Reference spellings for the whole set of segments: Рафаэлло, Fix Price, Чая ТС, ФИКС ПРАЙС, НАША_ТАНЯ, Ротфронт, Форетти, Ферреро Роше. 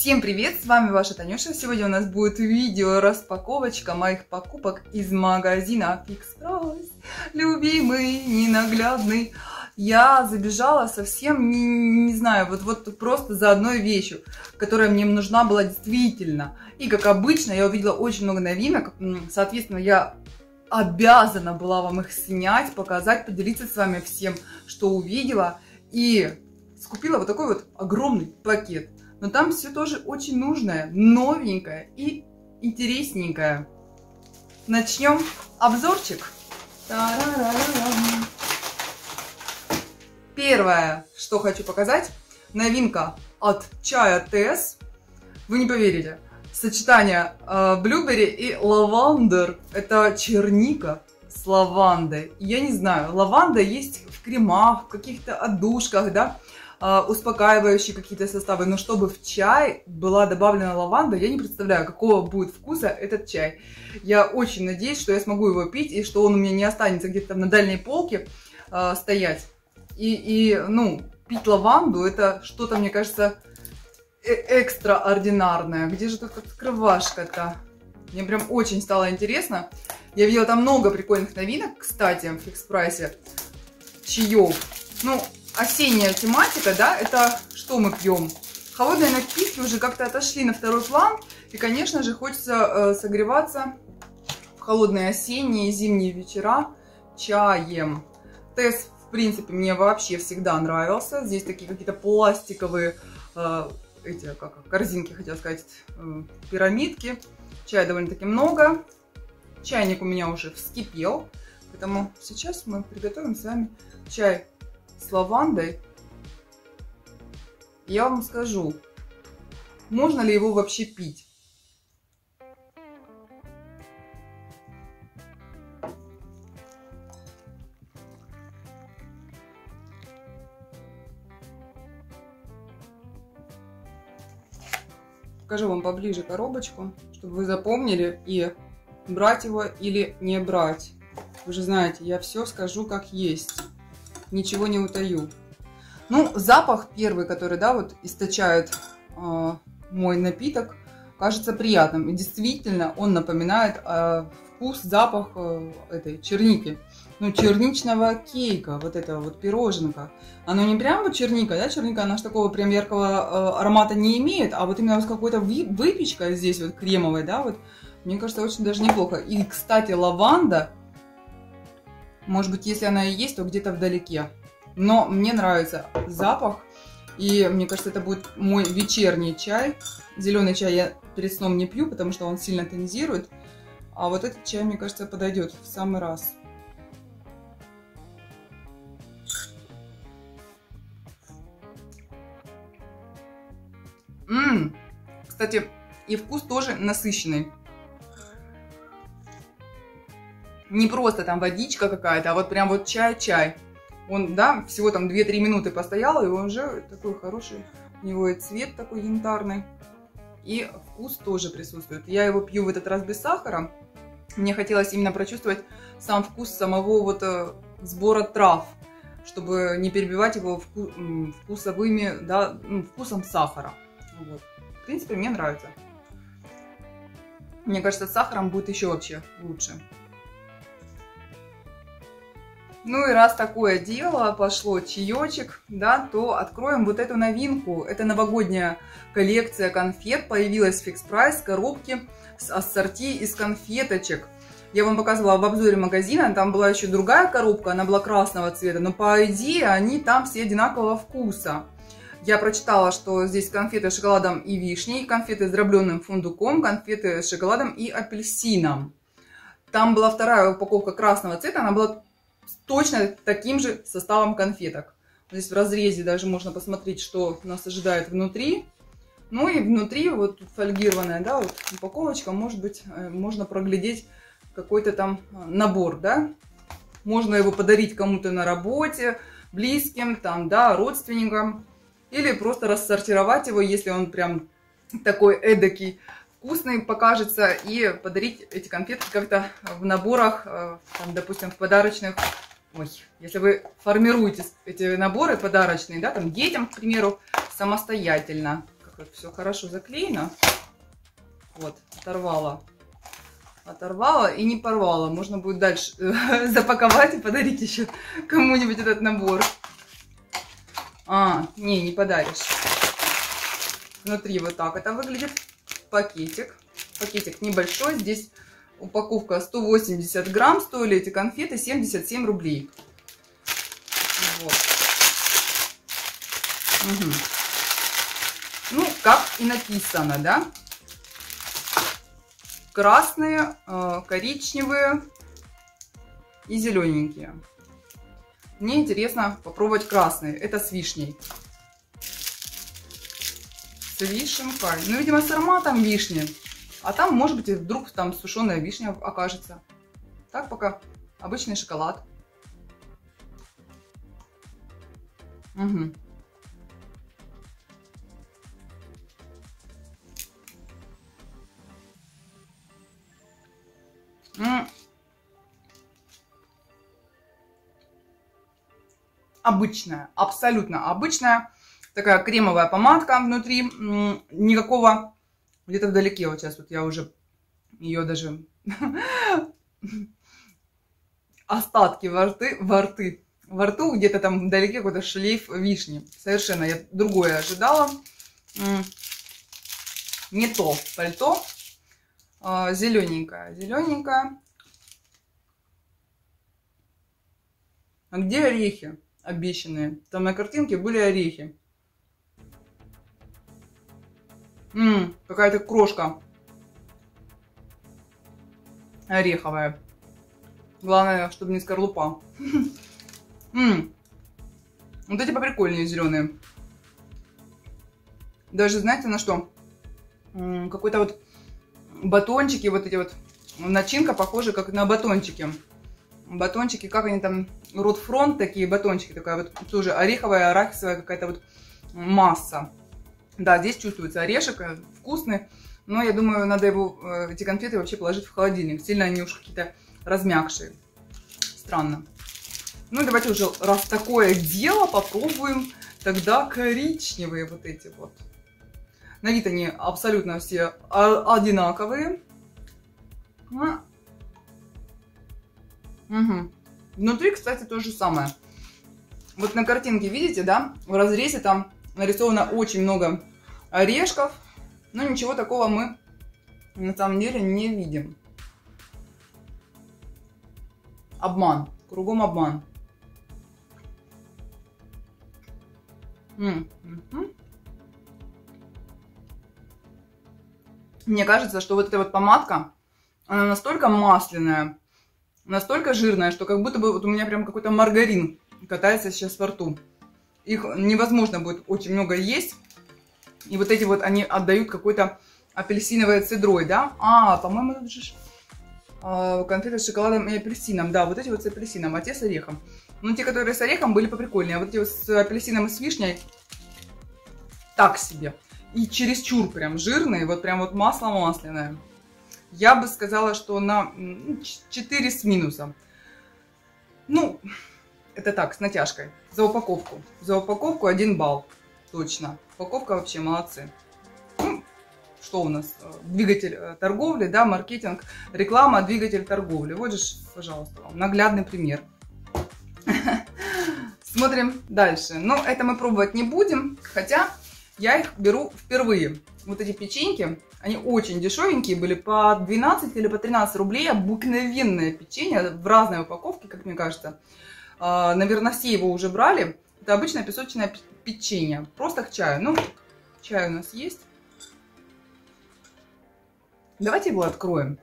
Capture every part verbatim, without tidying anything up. Всем привет, с вами ваша Танюша. Сегодня у нас будет видео распаковочка моих покупок из магазина Fix Price. Любимый, ненаглядный. Я забежала совсем, не, не знаю, вот, вот просто за одной вещью, которая мне нужна была действительно. И как обычно, я увидела очень много новинок, соответственно, я обязана была вам их снять, показать, поделиться с вами всем, что увидела. И скупила вот такой вот огромный пакет. Но там все тоже очень нужное, новенькое и интересненькое. Начнем обзорчик. Та-ра-ра-ра-ра. Первое, что хочу показать, новинка от Чая ТС. Вы не поверите, сочетание блюберри и лавандер. Это черника с лавандой. Я не знаю, лаванда есть в кремах, в каких-то отдушках, да? Успокаивающие какие-то составы, но чтобы в чай была добавлена лаванда, я не представляю, какого будет вкуса этот чай. Я очень надеюсь, что я смогу его пить и что он у меня не останется где-то на дальней полке э, стоять. И, и, ну, пить лаванду — это что-то, мне кажется, э экстраординарное. Где же тут открывашка-то? Мне прям очень стало интересно. Я видела там много прикольных новинок, кстати, в Фикс Прайсе. Чаев. Ну, осенняя тематика, да, это что мы пьем? Холодные напитки уже как-то отошли на второй план, и, конечно же, хочется э, согреваться в холодные осенние и зимние вечера чаем. ТЭС, в принципе, мне вообще всегда нравился. Здесь такие какие-то пластиковые, э, эти, как, корзинки, хотел сказать, э, пирамидки. Чая довольно-таки много. Чайник у меня уже вскипел, поэтому сейчас мы приготовим с вами чай с лавандой. Я вам скажу, можно ли его вообще пить. Покажу вам поближе коробочку, чтобы вы запомнили, и брать его или не брать. Вы же знаете, я все скажу как есть. Ничего не утаю. Ну, запах первый, который, да, вот источает э, мой напиток, кажется приятным. И действительно, он напоминает э, вкус, запах э, этой черники. Ну, черничного кейка, вот этого вот пироженка. Оно не прям вот черника, да, черника, она же такого прям яркого э, аромата не имеет, а вот именно вот какой-то выпечка здесь вот кремовая, да, вот, мне кажется, очень даже неплохо. И, кстати, лаванда. Может быть, если она и есть, то где-то вдалеке. Но мне нравится запах. И мне кажется, это будет мой вечерний чай. Зеленый чай я перед сном не пью, потому что он сильно тонизирует. А вот этот чай, мне кажется, подойдет в самый раз. Ммм! Кстати, и вкус тоже насыщенный. Не просто там водичка какая-то, а вот прям вот чай-чай. Он, да, всего там две-три минуты постоял, и он уже такой хороший. У него и цвет такой янтарный. И вкус тоже присутствует. Я его пью в этот раз без сахара. Мне хотелось именно прочувствовать сам вкус самого вот сбора трав, чтобы не перебивать его вку вкусовыми, да, вкусом сахара. Вот. В принципе, мне нравится. Мне кажется, с сахаром будет еще вообще лучше. Ну и раз такое дело, пошло чаечек, да, то откроем вот эту новинку. Это новогодняя коллекция конфет, появилась в Fix Price, коробки с ассорти из конфеточек. Я вам показывала в обзоре магазина, там была еще другая коробка, она была красного цвета, но по идее они там все одинакового вкуса. Я прочитала, что здесь конфеты с шоколадом и вишней, конфеты с дробленым фундуком, конфеты с шоколадом и апельсином. Там была вторая упаковка красного цвета, она была с точно таким же составом конфеток. Здесь в разрезе даже можно посмотреть, что нас ожидает внутри. Ну и внутри вот тут фольгированная, да, вот упаковочка, может быть, можно проглядеть какой-то там набор, да. Можно его подарить кому-то на работе, близким, там, да, родственникам. Или просто рассортировать его, если он прям такой эдакий, вкусный покажется, и подарить эти конфетки как-то в наборах, там, допустим, в подарочных. Ой, если вы формируете эти наборы подарочные, да, там детям, к примеру, самостоятельно, как как все хорошо заклеено. Вот, оторвала. Оторвала и не порвала. Можно будет дальше запаковать и подарить еще кому-нибудь этот набор. А, не, не подаришь. Внутри вот так это выглядит. Пакетик. Пакетик небольшой. Здесь упаковка сто восемьдесят грамм. Стоили эти конфеты семьдесят семь рублей. Вот. Угу. Ну, как и написано, да? Красные, коричневые и зелененькие. Мне интересно попробовать красные. Это с вишней. С вишенкой. Ну, видимо, с ароматом вишни. А там, может быть, вдруг там сушеная вишня окажется. Так пока обычный шоколад. Угу. Обычная, абсолютно обычная, такая кремовая помадка внутри, никакого, где-то вдалеке, вот сейчас вот я уже ее даже, остатки во рты, во рты, во рту где-то там вдалеке какой-то шлейф вишни, совершенно я другое ожидала, не то пальто, зелененькая, зелененькая, а где орехи? Обещанные. Там на картинке были орехи. Ммм, какая-то крошка ореховая. Главное, чтобы не скорлупа. Ммм. Вот эти поприкольнее зеленые. Даже, знаете, на что? Какой-то вот батончики, вот эти вот начинка похожа как на батончики. Батончики, как они там, Ротфронт, такие батончики, такая вот тоже ореховая, арахисовая какая-то вот масса. Да, здесь чувствуется орешек, вкусный, но я думаю, надо его, эти конфеты вообще положить в холодильник. Сильно они уж какие-то размягшие. Странно. Ну, давайте уже, раз такое дело, попробуем тогда коричневые вот эти вот. На вид они абсолютно все одинаковые. Угу. Внутри, кстати, то же самое. Вот на картинке, видите, да, в разрезе там нарисовано очень много орешков, но ничего такого мы на самом деле не видим. Обман, кругом обман. М-м-м. Мне кажется, что вот эта вот помадка, она настолько масляная, настолько жирная, что как будто бы вот у меня прям какой-то маргарин катается сейчас во рту. Их невозможно будет очень много есть. И вот эти вот, они отдают какой-то апельсиновой цедрой, да? А, по-моему, тут же а, конфеты с шоколадом и апельсином. Да, вот эти вот с апельсином, а те с орехом. Ну, те, которые с орехом, были поприкольнее. А вот эти вот с апельсином и с вишней так себе. И чересчур прям жирные, вот прям вот масло масляное. Я бы сказала, что на четыре с минусом. Ну, это так, с натяжкой. За упаковку. За упаковку один балл. Точно. Упаковка вообще молодцы. Ну, что у нас? Двигатель торговли, да, маркетинг, реклама, двигатель торговли. Вот же, пожалуйста, вам наглядный пример. Смотрим дальше. Но это мы пробовать не будем, хотя... Я их беру впервые. Вот эти печеньки, они очень дешевенькие были, по двенадцать или по тринадцать рублей. Обыкновенное печенье в разной упаковке, как мне кажется. Наверное, все его уже брали. Это обычное песочное печенье, просто к чаю. Ну, чай у нас есть. Давайте его откроем.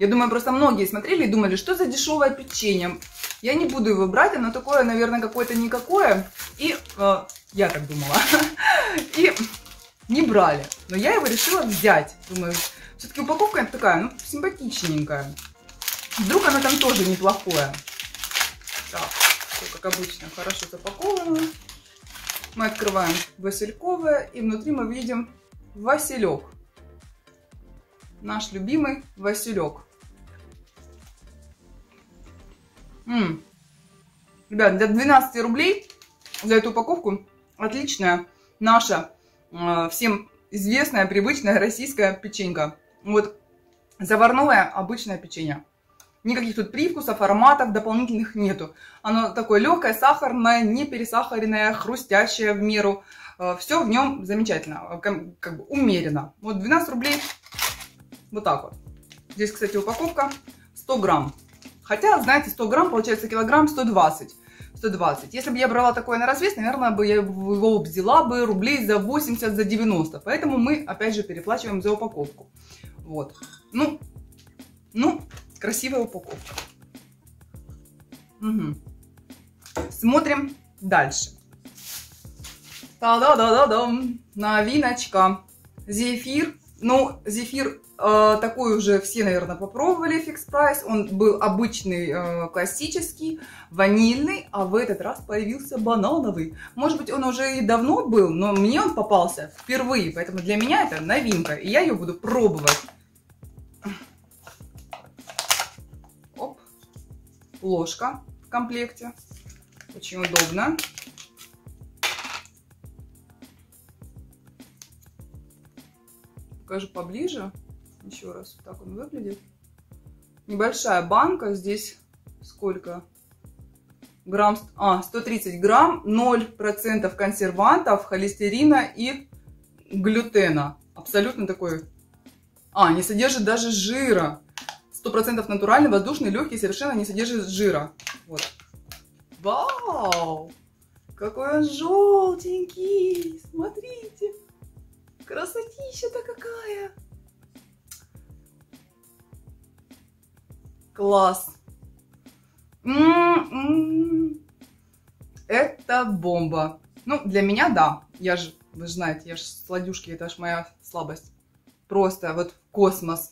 Я думаю, просто многие смотрели и думали, что за дешевое печенье. Я не буду его брать, оно такое, наверное, какое-то никакое. И... Я так думала. И не брали. Но я его решила взять. Думаю, все-таки упаковка такая, ну, симпатичненькая. Вдруг она там тоже неплохое. Так, все как обычно, хорошо запаковано. Мы открываем васильковое. И внутри мы видим василек. Наш любимый василек. М-м. Ребят, до двенадцати рублей за эту упаковку... Отличная наша всем известная, привычная российская печенька. Вот заварное обычное печенье. Никаких тут привкусов, ароматов дополнительных нету. Оно такое легкое, сахарное, не пересахаренное, хрустящее в меру. Все в нем замечательно, как бы умеренно. Вот двенадцать рублей, вот так вот. Здесь, кстати, упаковка сто грамм. Хотя, знаете, сто грамм, получается, килограмм сто двадцать. Если бы я брала такое на развес, наверное, бы я его взяла бы рублей за восемьдесят, за девяносто. Поэтому мы, опять же, переплачиваем за упаковку. Вот. Ну, ну, красивая упаковка. Угу. Смотрим дальше. Та-да-да-да-дам. Новиночка. Зефир. Ну, зефир э, такой уже все, наверное, попробовали. Fix Price. Он был обычный, э, классический, ванильный, а в этот раз появился банановый. Может быть, он уже и давно был, но мне он попался впервые, поэтому для меня это новинка, и я ее буду пробовать. Оп. Ложка в комплекте. Очень удобно. Покажу поближе. Еще раз. Вот так он выглядит. Небольшая банка. Здесь сколько? Грамм... А, сто тридцать грамм. ноль процентов консервантов, холестерина и глютена. Абсолютно такой... А, не содержит даже жира. сто процентов натуральный, воздушный, легкий, совершенно не содержит жира. Вот. Вау! Какой он желтенький! Смотрите! Красотища-то какая! Класс! М-м-м. Это бомба! Ну, для меня, да. Я же, вы же знаете, я же сладюшки, это же моя слабость. Просто вот космос.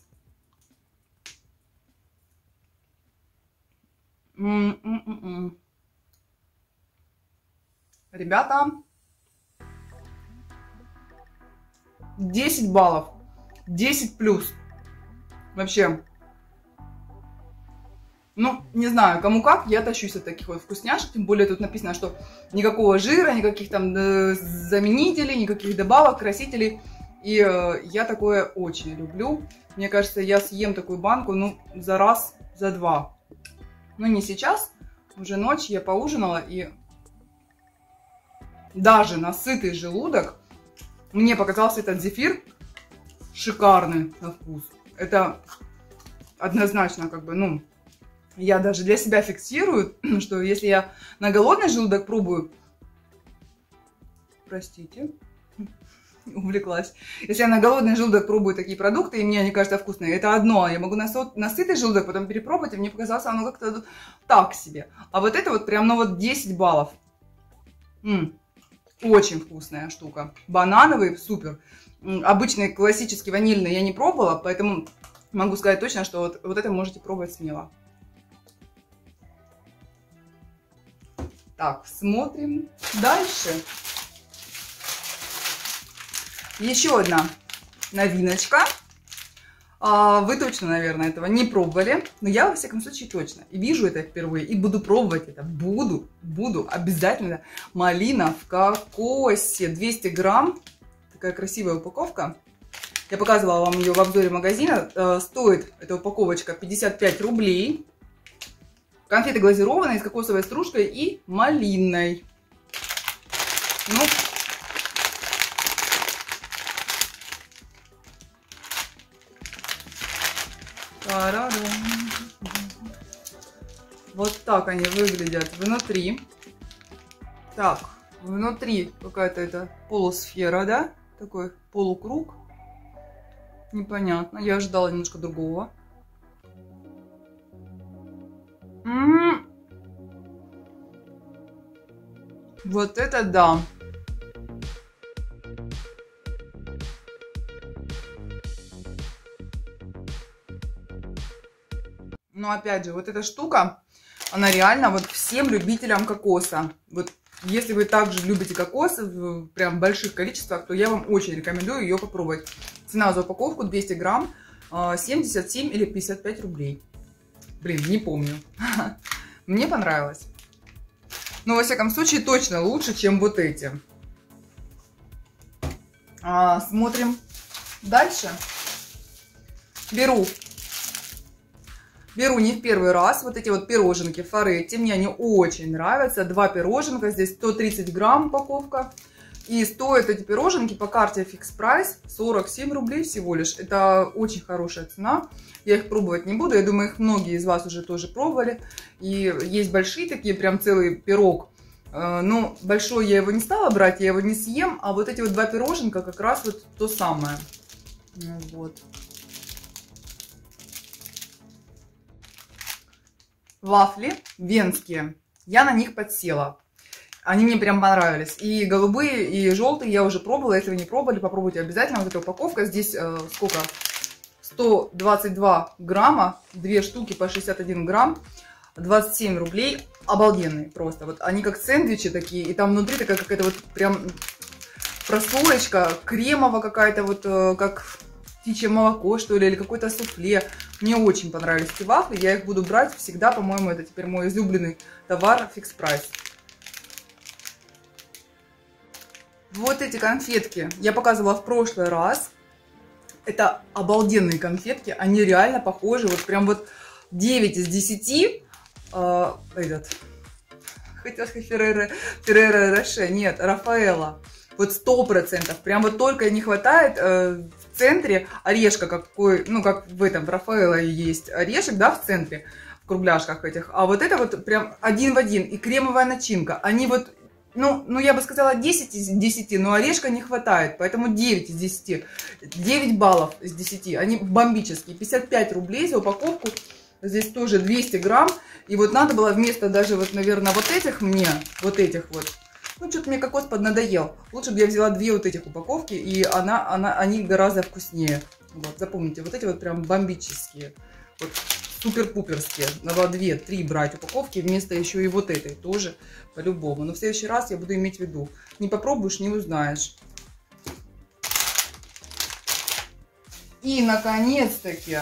М-м-м-м. Ребята... десять баллов. десять плюс. Вообще. Ну, не знаю, кому как. Я тащусь от таких вот вкусняшек. Тем более тут написано, что никакого жира, никаких там заменителей, никаких добавок, красителей. И э, я такое очень люблю. Мне кажется, я съем такую банку, ну, за раз, за два. Но не сейчас. Уже ночь, я поужинала. И даже на сытый желудок мне показался этот зефир шикарный на вкус. Это однозначно, как бы, ну, я даже для себя фиксирую, что если я на голодный желудок пробую, простите, увлеклась, если я на голодный желудок пробую такие продукты, и мне они кажутся вкусные, это одно, я могу на, со... на сытый желудок потом перепробовать, и мне показалось, оно как-то так себе. А вот это вот прям, ну, вот десять баллов. М-м. Очень вкусная штука. Банановый, супер. Обычный, классический, ванильный я не пробовала, поэтому могу сказать точно, что вот, вот это можете пробовать смело. Так, смотрим дальше. Еще одна новиночка. Вы точно, наверное, этого не пробовали, но я, во всяком случае, точно. И вижу это впервые, и буду пробовать это. Буду, буду, обязательно. Малина в кокосе, двести грамм. Такая красивая упаковка. Я показывала вам ее в обзоре магазина. Стоит эта упаковочка пятьдесят пять рублей. Конфеты глазированные, с кокосовой стружкой и малиной. Ну, вот так они выглядят внутри. Так, внутри какая-то это полусфера, да? Такой полукруг. Непонятно. Я ожидала немножко другого. М-м-м. Вот это да. Но опять же, вот эта штука, она реально вот всем любителям кокоса. Вот если вы также любите кокос в прям больших количествах, то я вам очень рекомендую ее попробовать. Цена за упаковку двести грамм, семьдесят семь или пятьдесят пять рублей. Блин, не помню. Мне понравилось. Но во всяком случае точно лучше, чем вот эти. А, смотрим дальше. Беру. Беру не в первый раз вот эти вот пироженки Форетти. Мне они очень нравятся. Два пироженка. Здесь сто тридцать грамм упаковка. И стоят эти пироженки по карте Fix Price сорок семь рублей всего лишь. Это очень хорошая цена. Я их пробовать не буду. Я думаю, их многие из вас уже тоже пробовали. И есть большие такие, прям целый пирог. Но большой я его не стала брать, я его не съем. А вот эти вот два пироженка как раз вот то самое. Вот. Вафли венские, я на них подсела, они мне прям понравились, и голубые, и желтые я уже пробовала, если вы не пробовали, попробуйте обязательно. Вот эта упаковка, здесь э, сколько, сто двадцать два грамма, две штуки по шестьдесят один грамм, двадцать семь рублей, обалденные просто, вот они как сэндвичи такие, и там внутри такая какая-то вот прям прослоечка, кремовая какая-то вот, э, как... птичье молоко, что ли, или какое-то суфле. Мне очень понравились эти вафли, я их буду брать всегда, по-моему, это теперь мой излюбленный товар Fix Price. Вот эти конфетки я показывала в прошлый раз. Это обалденные конфетки, они реально похожи, вот прям вот девять из десяти. Э, этот, хотел сказать Ферреро, Ферреро Роше, нет, Рафаэлло. Вот сто процентов, прям вот только не хватает... Э, в центре орешка какой, ну как в этом в Рафаэлло есть орешек, да, в центре, в кругляшках этих, а вот это вот прям один в один, и кремовая начинка, они вот, ну, ну я бы сказала десять из десяти, но орешка не хватает, поэтому девять из десяти, девять баллов из десяти, они бомбические, пятьдесят пять рублей за упаковку, здесь тоже двести грамм, и вот надо было вместо даже вот, наверное, вот этих мне, вот этих вот, ну, что-то мне кокос поднадоел. Лучше бы я взяла две вот этих упаковки, и она, она, они гораздо вкуснее. Вот, запомните, вот эти вот прям бомбические. Вот, супер-пуперские. Надо две, три брать упаковки вместо еще и вот этой тоже по-любому. Но в следующий раз я буду иметь в виду. Не попробуешь, не узнаешь. И, наконец-таки,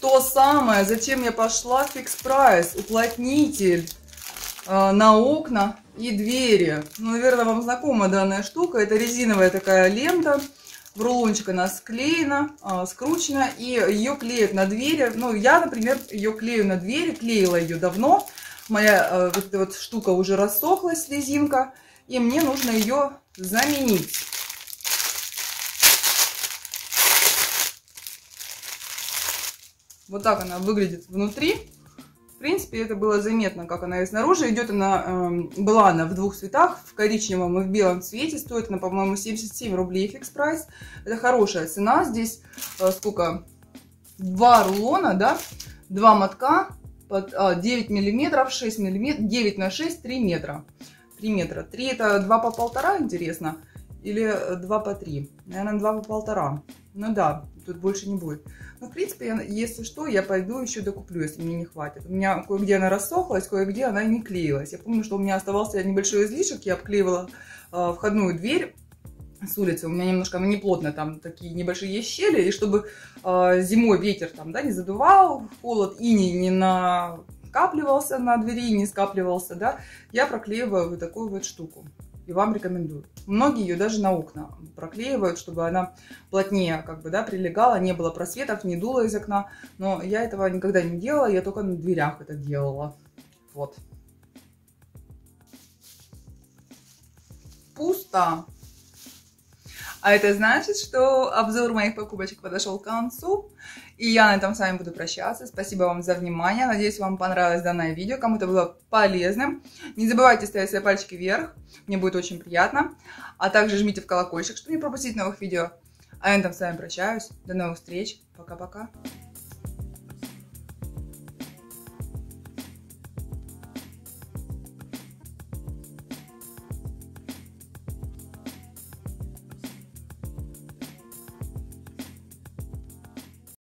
то самое, зачем я пошла в Fix Price. Уплотнитель на окна и двери. Ну, наверное, вам знакома данная штука. Это резиновая такая лента. В рулончик она склеена, скручена. И ее клеят на двери. Ну, я, например, ее клею на двери. Клеила ее давно. Моя вот эта вот штука уже рассохлась, резинка. И мне нужно ее заменить. Вот так она выглядит внутри. В принципе, это было заметно, как она и снаружи идет. Она, э, была она в двух цветах, в коричневом и в белом цвете. Стоит она, по-моему, семьдесят семь рублей Fix Price. Это хорошая цена. Здесь э, сколько? Два рулона, да? Два мотка, под, а, девять миллиметров, шесть миллиметров, девять на шесть, три метра. три метра. три это два по полтора, интересно? Или два по три? Наверное, два по полтора. Ну да, тут больше не будет. Но, в принципе, я, если что, я пойду еще докуплю, если мне не хватит. У меня кое-где она рассохлась, кое-где она и не клеилась. Я помню, что у меня оставался небольшой излишек, я обклеивала э, входную дверь с улицы. У меня немножко, ну, неплотно, там такие небольшие щели. И чтобы э, зимой ветер там, да, не задувал, холод, иней не накапливался на двери, не скапливался, да, я проклеиваю вот такую вот штуку. И вам рекомендую. Многие ее даже на окна проклеивают, чтобы она плотнее как бы, да, прилегала, не было просветов, не дуло из окна. Но я этого никогда не делала, я только на дверях это делала. Вот. Пусто. А это значит, что обзор моих покупочек подошел к концу. И я на этом с вами буду прощаться. Спасибо вам за внимание. Надеюсь, вам понравилось данное видео. Кому-то было полезным. Не забывайте ставить свои пальчики вверх. Мне будет очень приятно. А также жмите в колокольчик, чтобы не пропустить новых видео. А я на этом с вами прощаюсь. До новых встреч. Пока-пока.